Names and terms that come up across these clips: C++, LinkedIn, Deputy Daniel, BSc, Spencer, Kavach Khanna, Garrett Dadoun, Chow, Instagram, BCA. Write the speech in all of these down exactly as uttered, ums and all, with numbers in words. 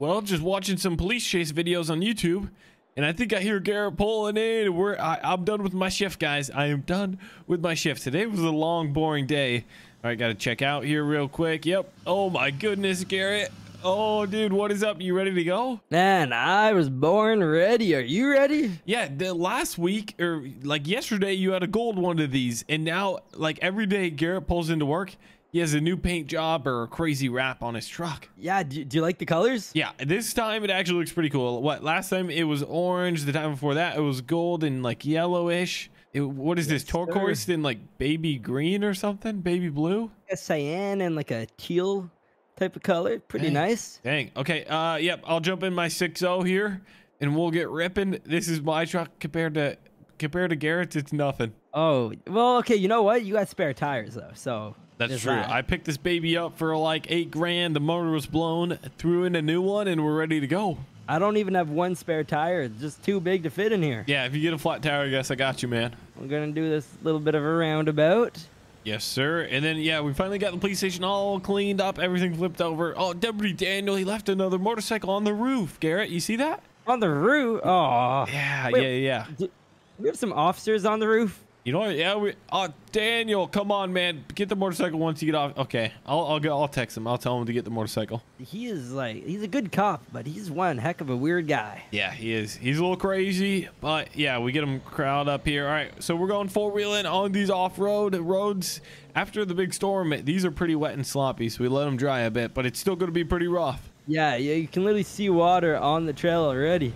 Well, just watching some police chase videos on YouTube, and I think I hear Garrett pulling in. We're I, I'm done with my shift, guys. I am done with my shift. Today was a long, boring day. All right, gotta check out here real quick. Yep. Oh my goodness, Garrett. Oh, dude, what is up? You ready to go? Man, I was born ready. Are you ready? Yeah, the last week, or like yesterday, you had a gold one of these, and now like every day Garrett pulls into work, he has a new paint job or a crazy wrap on his truck. Yeah, do, do you like the colors? Yeah, this time it actually looks pretty cool. What, last time it was orange, the time before that it was gold and like yellowish. It, what is yes, this, turquoise and like baby green or something? Baby blue? A cyan and like a teal type of color. Pretty dang, nice. Dang. Okay. Uh, yep. I'll jump in my six oh here and we'll get ripping. This is my truck compared to compared to Garrett's. It's nothing. Oh, well, okay. You know what? You got spare tires though. So that's true. That. I picked this baby up for like eight grand. The motor was blown, threw in a new one, and we're ready to go. I don't even have one spare tire. It's just too big to fit in here. Yeah. If you get a flat tire, I guess I got you, man. We're going to do this little bit of a roundabout. Yes, sir. And then, yeah, we finally got the police station all cleaned up. Everything flipped over. Oh, Deputy Daniel, he left another motorcycle on the roof. Garrett, you see that? On the roof? Oh. Yeah, Wait, yeah, yeah. Do we have some officers on the roof? You know what? Yeah, we... Oh, Daniel, come on, man. Get the motorcycle once you get off. Okay, I'll, I'll go. I'll text him. I'll tell him to get the motorcycle. He is like... He's a good cop, but he's one heck of a weird guy. Yeah, he is. He's a little crazy, but yeah, we get him crowd up here. All right, so we're going four-wheeling on these off-road roads. After the big storm, these are pretty wet and sloppy, so we let them dry a bit, but it's still going to be pretty rough. Yeah, yeah, you can literally see water on the trail already.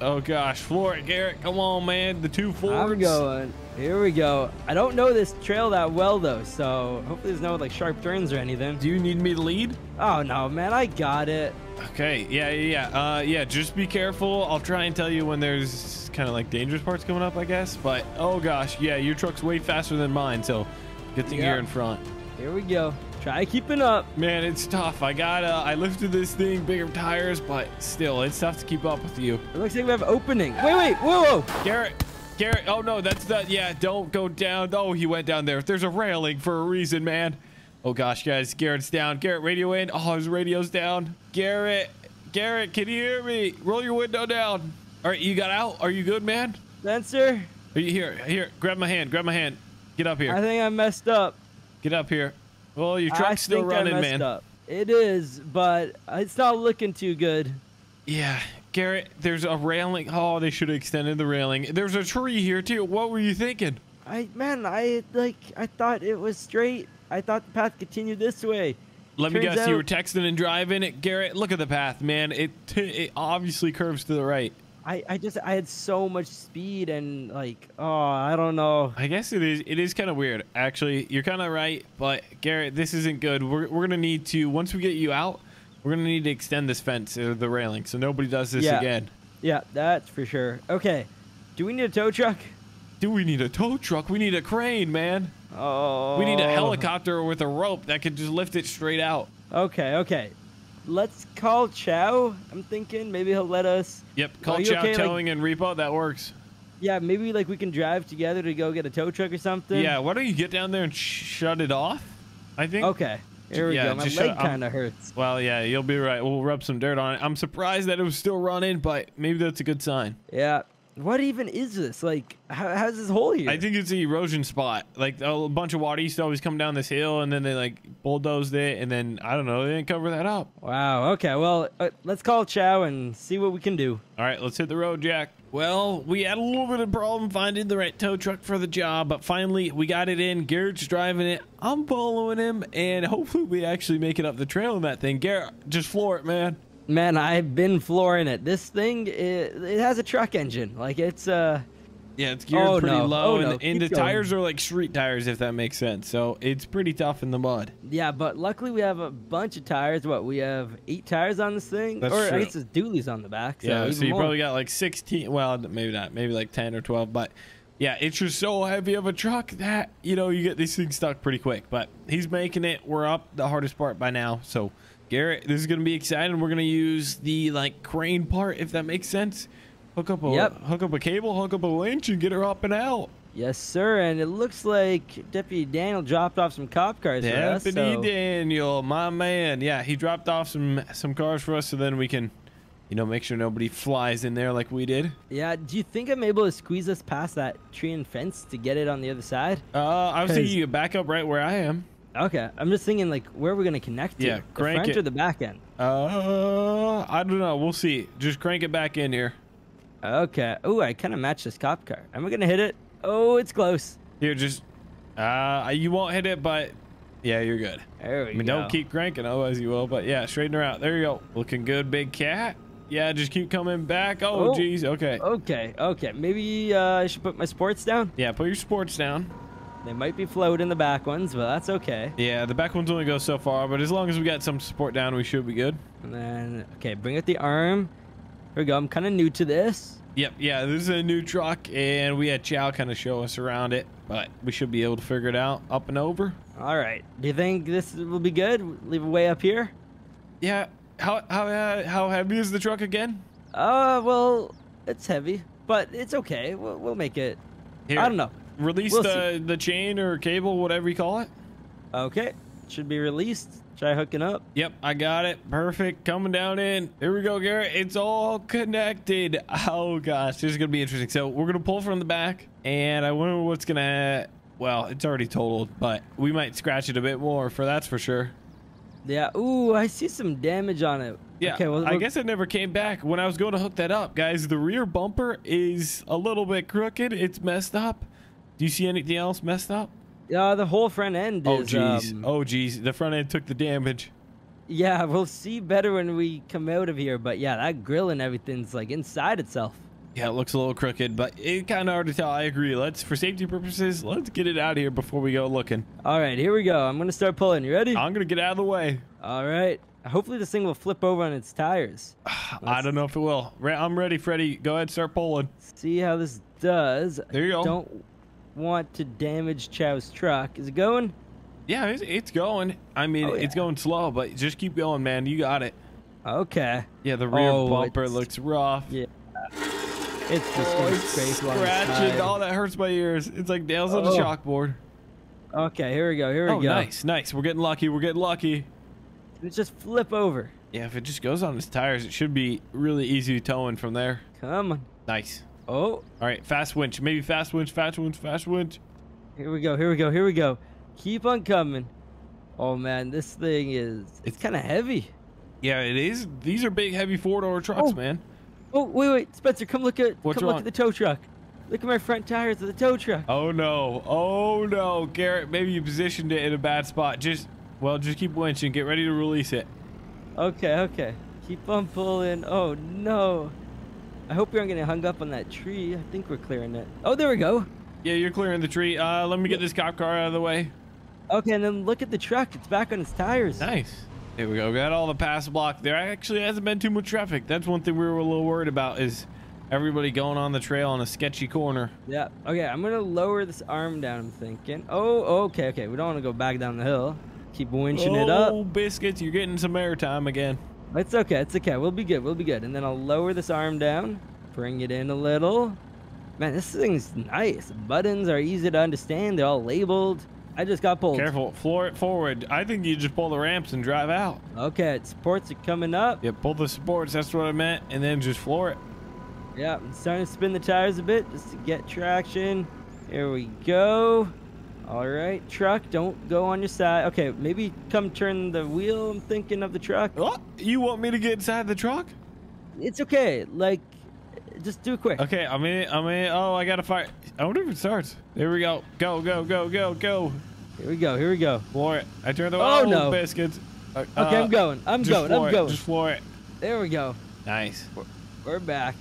Oh, gosh. Floor it, Garrett. Come on, man. The two Fords. I'm going. Here we go. I don't know this trail that well, though, so hopefully there's no, like, sharp turns or anything. Do you need me to lead? Oh, no, man. I got it. Okay. Yeah, yeah, yeah. Uh, yeah, just be careful. I'll try and tell you when there's kind of, like, dangerous parts coming up, I guess. But, oh, gosh. Yeah, your truck's way faster than mine, so good thing yeah. you're in front. Here we go. Try keeping up. Man, it's tough. I got uh, I lifted this thing, bigger tires, but still, it's tough to keep up with you. It looks like we have an opening. Wait, wait, whoa, whoa. Garrett, Garrett. Oh, no, that's that. Yeah, don't go down. Oh, he went down there. There's a railing for a reason, man. Oh, gosh, guys. Garrett's down. Garrett, radio in. Oh, his radio's down. Garrett, Garrett, can you hear me? Roll your window down. All right, you got out. Are you good, man? Spencer? Are you here? Here, grab my hand. Grab my hand. Get up here. I think I messed up. Get up here. Well, your truck's I still think running, I messed man. Up. It is, but it's not looking too good. Yeah, Garrett, there's a railing. Oh, they should have extended the railing. There's a tree here too. What were you thinking? I man, I like I thought it was straight. I thought the path continued this way. Let Turns me guess, out, you were texting and driving it, Garrett. Look at the path, man. It it obviously curves to the right. I, I just I had so much speed and like oh I don't know. I guess it is it is kind of weird actually. You're kind of right, but Garrett, this isn't good. We're we're gonna need to once we get you out, we're gonna need to extend this fence or the railing so nobody does this yeah. again. Yeah, that's for sure. Okay, do we need a tow truck? Do we need a tow truck? We need a crane, man. Oh. We need a helicopter with a rope that could just lift it straight out. Okay, okay. Let's call Chow. I'm thinking maybe he'll let us. Yep, call Chow okay? Towing like, and Repo. That works. Yeah, maybe like we can drive together to go get a tow truck or something. Yeah, why don't you get down there and sh shut it off? I think. Okay, here we yeah, go. My leg kind of hurts. Well, yeah, you'll be right. We'll rub some dirt on it. I'm surprised that it was still running, but maybe that's a good sign. Yeah. What even is this? Like, how, how's this hole here? I think it's the erosion spot. Like, a bunch of water used to always come down this hill, and then they, like, bulldozed it, and then, I don't know, they didn't cover that up. Wow, okay, well, uh, let's call Chow and see what we can do. All right, let's hit the road, Jack. Well, we had a little bit of problem finding the right tow truck for the job, but finally, we got it in. Garrett's driving it. I'm following him, and hopefully we actually make it up the trail in that thing. Garrett, just floor it, man. Man, I've been flooring it. This thing, it, it has a truck engine. Like, it's... uh, Yeah, it's geared oh, pretty no. low, oh, and, no. and the going. tires are like street tires, if that makes sense. So it's pretty tough in the mud. Yeah, but luckily we have a bunch of tires. What, we have eight tires on this thing? That's or true. I guess it's dualies on the back. So yeah, so you more. probably got like sixteen. Well, maybe not. Maybe like ten or twelve. But, yeah, it's just so heavy of a truck that, you know, you get these things stuck pretty quick. But he's making it. We're up the hardest part by now, so... Garrett, this is going to be exciting. We're going to use the, like, crane part, if that makes sense. Hook up a, yep. hook up a cable, hook up a winch, and get her up and out. Yes, sir. And it looks like Deputy Daniel dropped off some cop cars for us. Deputy Daniel, my man. Yeah, he dropped off some some cars for us, so then we can, you know, make sure nobody flies in there like we did. Yeah. Do you think I'm able to squeeze us past that tree and fence to get it on the other side? Uh, I was thinking you back up right where I am. Okay. I'm just thinking, like, where are we going to connect to? Yeah, crank it. The front or the back end? Uh, I don't know. We'll see. Just crank it back in here. Okay. Oh, I kind of matched this cop car. Am I going to hit it? Oh, it's close. You're just, uh, you won't hit it, but yeah, you're good. There we I mean, go. Don't keep cranking, otherwise you will. But yeah, straighten her out. There you go. Looking good, big cat. Yeah, just keep coming back. Oh, jeez. Oh, okay. Okay. Okay. Maybe uh, I should put my sports down. Yeah, put your sports down. They might be floating, the back ones, but that's okay. Yeah, the back ones only go so far, but as long as we got some support down, we should be good. And then, okay, bring out the arm. Here we go. I'm kind of new to this. Yep, yeah, this is a new truck, and we had Chow kind of show us around it, but we should be able to figure it out up and over. All right. Do you think this will be good? Leave it way up here? Yeah. How how uh, how heavy is the truck again? Uh, well, it's heavy, but it's okay. We'll, we'll make it. Here, I don't know. Release we'll the, see. the chain or cable, whatever you call it. Okay. Should be released. Try hooking up. Yep, I got it. Perfect. Coming down in. Here we go, Garrett. It's all connected. Oh, gosh. This is going to be interesting. So we're going to pull from the back, and I wonder what's going to... Well, it's already totaled, but we might scratch it a bit more, for that's for sure. Yeah. Ooh, I see some damage on it. Yeah, okay, well, I guess it never came back. When I was going to hook that up, guys, the rear bumper is a little bit crooked. It's messed up. Do you see anything else messed up? Uh, the whole front end is... Oh, jeez. Um, oh, jeez. The front end took the damage. Yeah, we'll see better when we come out of here. But, yeah, that grill and everything's, like, inside itself. Yeah, it looks a little crooked, but it's kind of hard to tell. I agree. Let's, for safety purposes, let's get it out of here before we go looking. All right, here we go. I'm going to start pulling. You ready? I'm going to get out of the way. All right. Hopefully this thing will flip over on its tires. I don't know if it will. I'm ready, Freddy. Go ahead, start pulling. See how this does. There you go. Don't... want to damage Chow's truck. Is it going? Yeah, it's, it's going. I mean, oh, yeah. It's going slow, but just keep going, man. You got it. Okay. Yeah, the rear oh, bumper looks rough. Yeah. It's just oh, it's scratching. All oh, that hurts my ears. It's like nails oh. on a chalkboard. Okay, here we go. Here we oh, go. Nice, nice. We're getting lucky. We're getting lucky. Let's just flip over. Yeah, if it just goes on its tires, it should be really easy towing from there. Come on. Nice. Oh, all right. Fast winch. Maybe fast winch, fast winch, fast winch. Here we go. Here we go. Here we go. Keep on coming. Oh, man, this thing is it's, it's kind of heavy. Yeah, it is. These are big, heavy four door trucks, oh. man. Oh, wait, wait, Spencer, come look at What's come wrong? look at the tow truck. Look at my front tires of the tow truck. Oh, no. Oh, no, Garrett. Maybe you positioned it in a bad spot. Just well, just keep winching. Get ready to release it. OK, OK. Keep on pulling. Oh, no. I hope we aren't getting hung up on that tree. I think we're clearing it. Oh, there we go. Yeah, you're clearing the tree. Uh, let me get this cop car out of the way. Okay, and then look at the truck. It's back on its tires. Nice. Here we go. Got all the pass blocked. There actually hasn't been too much traffic. That's one thing we were a little worried about is everybody going on the trail on a sketchy corner. Yeah. Okay, I'm going to lower this arm down, I'm thinking. Oh, okay, okay. We don't want to go back down the hill. Keep winching oh, it up. Oh, biscuits. You're getting some airtime again. It's okay. It's okay. We'll be good. We'll be good. And then I'll lower this arm down. Bring it in a little. Man, this thing's nice. Buttons are easy to understand. They're all labeled. I just got pulled. Careful. Floor it forward. I think you just pull the ramps and drive out. Okay. Supports are coming up. Yeah, pull the supports. That's what I meant. And then just floor it. Yeah. I'm starting to spin the tires a bit just to get traction. Here we go. All right. Truck, don't go on your side. Okay, maybe come turn the wheel. I'm thinking of the truck. Oh, you want me to get inside the truck? It's okay. Like, just do it quick. Okay, I'm in. I'm in. Oh, I got to fire. I wonder if it starts. There we go. Go, go, go, go, go. Here we go. Here we go. Floor it. I turned the wheel. Oh, no. Biscuits. Uh, okay, I'm going. I'm going. I'm going. It. Just floor it. There we go. Nice. We're, we're back.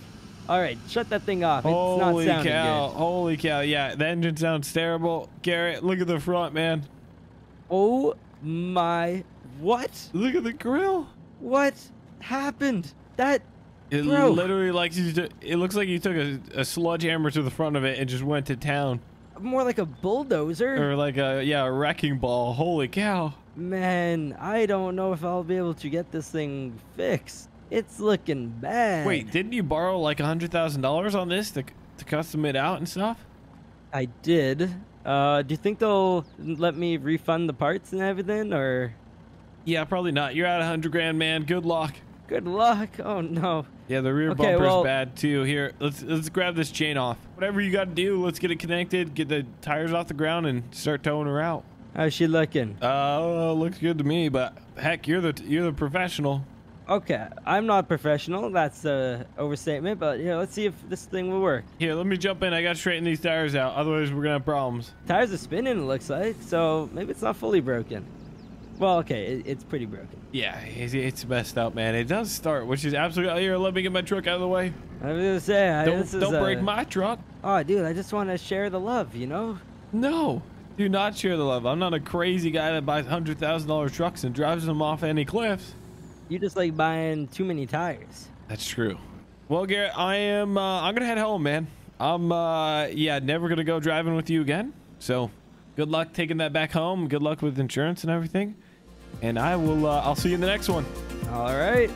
All right, shut that thing off. It's holy not sounding cow. Good. Holy cow. Yeah, the engine sounds terrible. Garrett, look at the front, man. Oh, my. What? Look at the grill. What happened? That It broke. literally, like, it looks like you took a, a sledgehammer to the front of it and just went to town. More like a bulldozer. Or like a, yeah, a wrecking ball. Holy cow. Man, I don't know if I'll be able to get this thing fixed. It's looking bad. Wait, didn't you borrow like a hundred thousand dollars on this to to custom it out and stuff? I did. Uh, do you think they'll let me refund the parts and everything, or? Yeah, probably not. You're out a hundred grand, man. Good luck. Good luck. Oh no. Yeah, the rear okay, bumper's well, bad too. Here, let's let's grab this chain off. Whatever you got to do, let's get it connected, get the tires off the ground, and start towing her out. How's she looking? Uh, looks good to me, but heck, you're the you're the professional. Okay, I'm not professional. That's a overstatement, but here, let's see if this thing will work. Here, let me jump in. I got to straighten these tires out. Otherwise, we're going to have problems. Tires are spinning, it looks like, so maybe it's not fully broken. Well, okay, it, it's pretty broken. Yeah, it's, it's messed up, man. It does start, which is absolutely... Here, let me get my truck out of the way. I was going to say... I, don't this don't is break a, my truck. Oh, dude, I just want to share the love, you know? No, do not share the love. I'm not a crazy guy that buys one hundred thousand dollar trucks and drives them off any cliffs. You just like buying too many tires. That's true. Well, Garrett, I am. Uh, I'm gonna head home, man. I'm. Uh, yeah, never gonna go driving with you again. So, good luck taking that back home. Good luck with insurance and everything. And I will. Uh, I'll see you in the next one. All right.